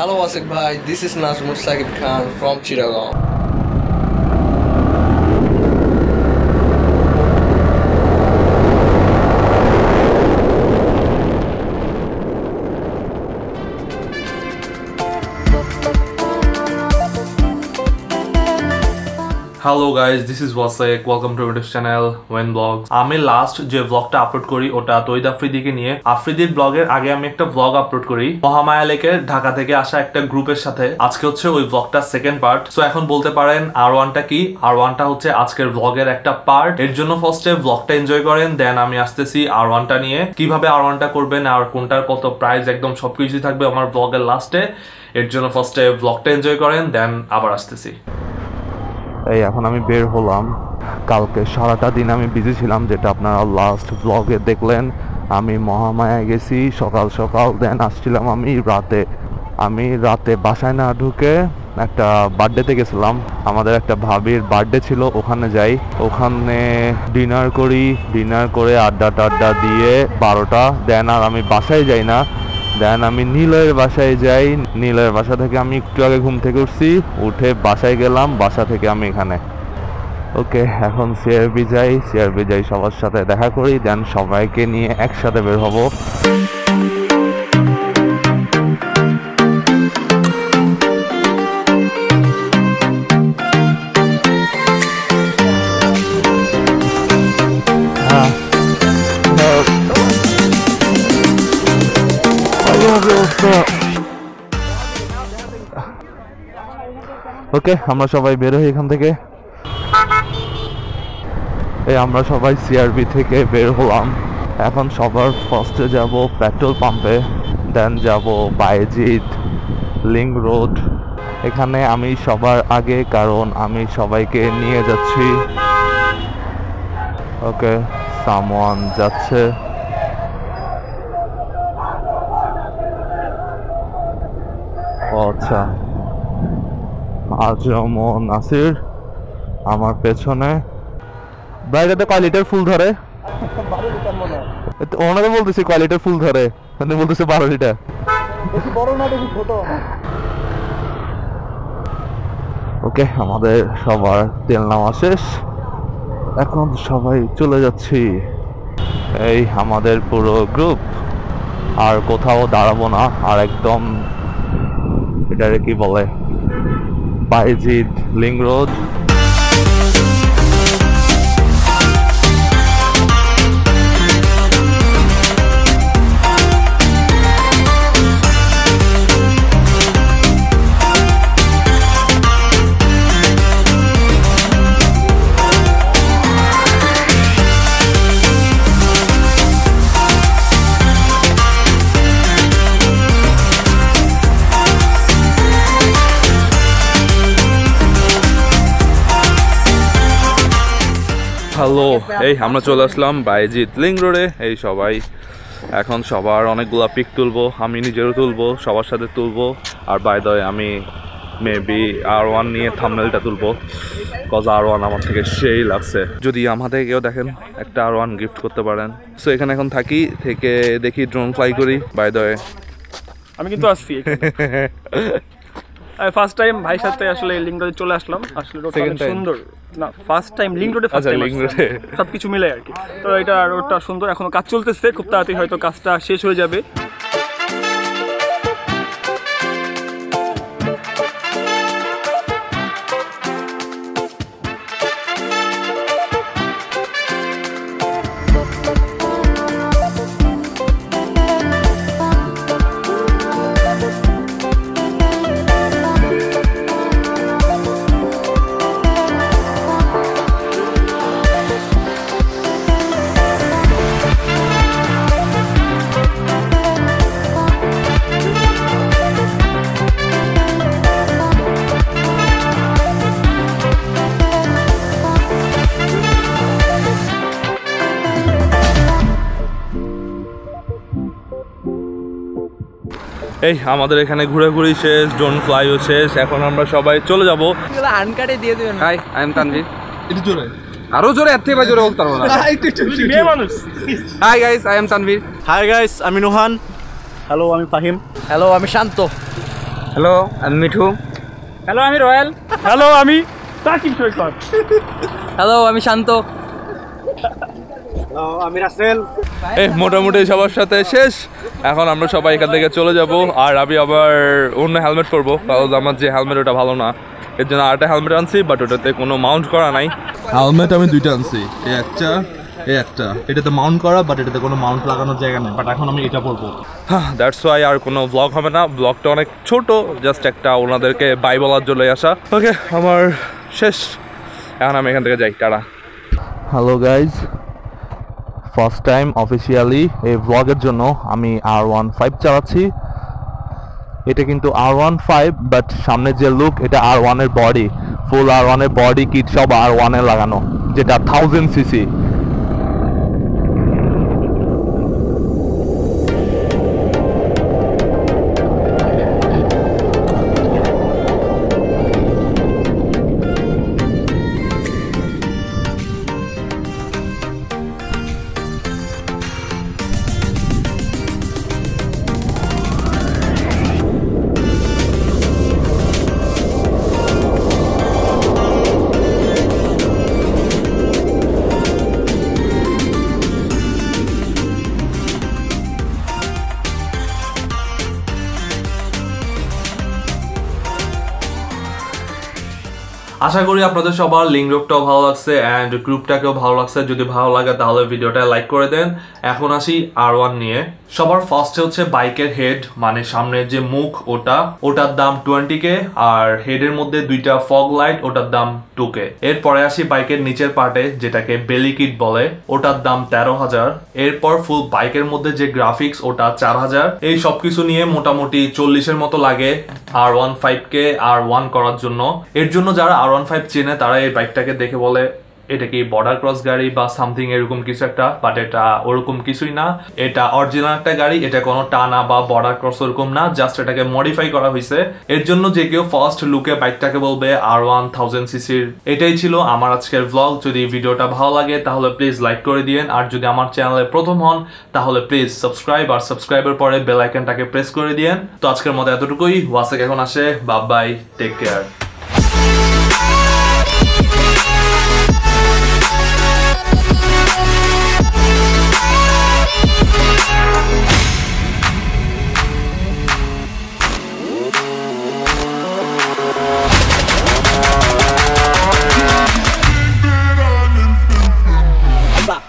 Hello Asif bhai, this is Nazmus Sakib Khan from Chittagong. Hello guys, this is Wasik. Welcome to my channel WEN Vlogs. I last जो vlog टा upload करी ओटा तो इधर अफ्रीदी के निये Afridi vlogger आगे हमें एक टा vlog upload करी वो हमारे लेके ढाका थे के आशा एक टा group के साथे आज के होते हैं वो vlog टा second part. So अखन बोलते पा रहे हैं Arwanta की Arwanta होते हैं आज के vlogger एक टा part. एक जोनो first है vlog टा enjoy करें then आमी आस्ते सी Arwanta निये की भाभे Arwanta कर बे ना कुंटर को तो price एकदम सब कुछ ही थक बे हमारे vlogger last है एक जोनो first है vlog टा enjoy करें then आबार आस्ते सी এই এখন আমি বের হলাম কালকে সারাটা দিন আমি বিজি ছিলাম যেটা আপনারা লাস্ট ব্লগে দেখলেন আমি মহামায়া গেছি সকাল সকাল দেন আসছিলাম আমি রাতে বাসায় না ঢুকে একটা বার্থডেতে গেছিলাম আমাদের একটা ভাবির বার্থডে ছিল ওখানে যাই ওখানে ডিনার করি ডিনার করে আড্ডা টাড্ডা দিয়ে 12টা দেন আর আমি বাসায় যাই না দেন আমি নীলের বাসায় যাই নীলের বাসা থেকে আমি একটু আগে ঘুম থেকে উঠছি উঠে বাসায় গেলাম বাসা থেকে আমি এখানে ওকে এখন সিআরবি যাই সবার সাথে দেখা করি দেন সবাইকে নিয়ে একসাথে বের হব ओके हमरा सबाई बेर हई एखान थेके ए हमरा सबाई सीआरबी थेके बेर होलाम एखन सबार फार्स्टे जाबो पेट्रोल पाम्पे देन जाबो बायेजिद लिंक रोड एखाने आमी सबार आगे कारण आमी सबाईके निये जाच्छि ओके सामोन जाच्छे अच्छा आजम नासिर आमार पेछने बैगेते क्वालिटीर फुल धरे 12 लिटर মনে এত ওনারে বলতেছে কোয়ালিটির ফুল ধরে মানে বলতেছে 12 লিটার বেশি বড় না বেশি ছোট ওকে আমাদের সবার তেল নাও শেষ এখন সবাই চলে যাচ্ছি এই আমাদের পুরো গ্রুপ আর কোথাও দাঁড়াবো না আর একদম এটারে কি বলে Bayezid Link Road हेलो ए हमें चले आसलम बायेजिद लिंक रोडे ए सबाई एखन सबार अनेकगुला पिक तुलबो आमी निजेओ तुलबो सबार साथे तुलबो और बाय द वे आमी मेबी R1 निये थाम्बनेलटा तुलबो कज R1 आमार थेके सेई लागछे जोदि आमा थेके केउ देखेन एकटा R1 गिफ्ट करते पारेन सो एखाने एखन थाकी थेके देखि ड्रोन फ्लाई करी बाय द वे आमी किन्तु आसछि এ ফার্স্ট টাইম ভাই সাথে আসলে লিংক রোডে চলে আসলাম আসলে রোডটা খুব সুন্দর না ফার্স্ট টাইম লিংক রোডে ফার্স্ট টাইম সবকিছু মিলে আর কি তো এটা রোডটা সুন্দর এখনো কাজ চলতেছে খুব তাড়াতাড়ি হয়তো কাজটা শেষ হয়ে যাবে এই আমাদের এখানে ঘোরাঘুরি শেষ ড্রোন ফ্লাইও শেষ এখন আমরা সবাই চলে যাব এগুলা আনকাটে দিয়ে দিবেন হাই আই এম তানভীর একটু জোরে আরো জোরে এত বেশি জোরে বলতে পারবো না একটু জোরে মে মানুষ hi guys I am Tanvir hi guys আমি নুহান হ্যালো আমি ফাহিম হ্যালো আমি শান্ত हेलो আমি মিঠু। हेलो আমি রয়্যাল। हेलो আমি সাকিব খান। हेलो আমি শান্ত। हेलो আমি রাসেল। এই মোটামুটি সবার সাথে শেষ, এখন আমরা সবাই এখান থেকে চলে যাব। আর আমি আবার অন্য হেলমেট করব, কারণ আমার যে হেলমেট ওটা ভালো না, এর জন্য আরেকটা হেলমেট আনছি, বাট ওটাতে কোনো মাউন্ট করা নাই। হেলমেট আমি দুইটা আনছি, একটা এটাতে মাউন্ট করা, বাট এটাতে কোনো মাউন্ট লাগানোর জায়গা নেই, বাট এখন আমি এটা পরবো। হ্যাঁ, দ্যাটস ওয়াই আর কোনো ব্লগ হবে না, ব্লগটা অনেক ছোট, জাস্ট একটা ওনাদেরকে বাই বলার জন্য আসা। ওকে, আমার শেষ, এখন আমি এখান থেকে যাই, tata. Hello guys, first time officially এই ব্লগের জন্য আমি R15 চালাচ্ছি। এটা কিন্তু R15, বাট সামনের যে লুক এটা R1 এর বডি, ফুল R1 এর বডি কিট সব R1 এ লাগানো, যেটা 1000cc। আশা করি আপনাদের সবার লিঙ্ক রোডটাও ভালো লাগছে অ্যান্ড গ্রুপটাকেও ভালো লাগছে। যদি ভালো লাগে তাহলে ভিডিওটা লাইক করে দেন। এখন আসি R1 নিয়ে। সবার ফার্স্টে হচ্ছে বাইকের হেড, মানে সামনের যে মুখ ওটার দাম 20K, আর হেডের মধ্যে দুইটা ফগ লাইট, ওটার দাম 2K। এরপরে আসি বাইকের নিচের পার্টে, যেটাকে বেলি কিট বলে, ওটার দাম 13,000। এরপর ফুল বাইকের মধ্যে যে গ্রাফিক্স ওটা 4,000। এই সবকিছু নিয়ে মোটামুটি 40-এর মতো লাগে R15কে R1 করার জন্য। এর জন্য যারা R15 চেনে তারা এই বাইকটাকে দেখে বলে এটা কি বর্ডার ক্রস গাড়ি বা সামথিং এরকম কিছু একটা, বাট এটা ওরকম কিছুই না। এটা অরিজিনাল একটা গাড়ি, এটা কোনো টানা বা বর্ডার ক্রস ওরকম না, জাস্ট এটাকে মডিফাই করা হয়েছে। এর জন্য যে কেউ ফার্স্ট লুকে বাইকটাকে বলবে R1000cc। এটাই ছিল আমার আজকের ব্লগ। যদি ভিডিওটা ভালো লাগে তাহলে প্লিজ লাইক করে দিয়েন, আর যদি আমার চ্যানেলে প্রথম হন তাহলে প্লিজ সাবস্ক্রাইব, আর সাবস্ক্রাইবের পরে বেল আইকনটাকে প্রেস করে দিয়েন। তো আজকের মতো এতটুকুই, ওয়াসেক এখন আসে, বাই বাই, টেক কেয়ার।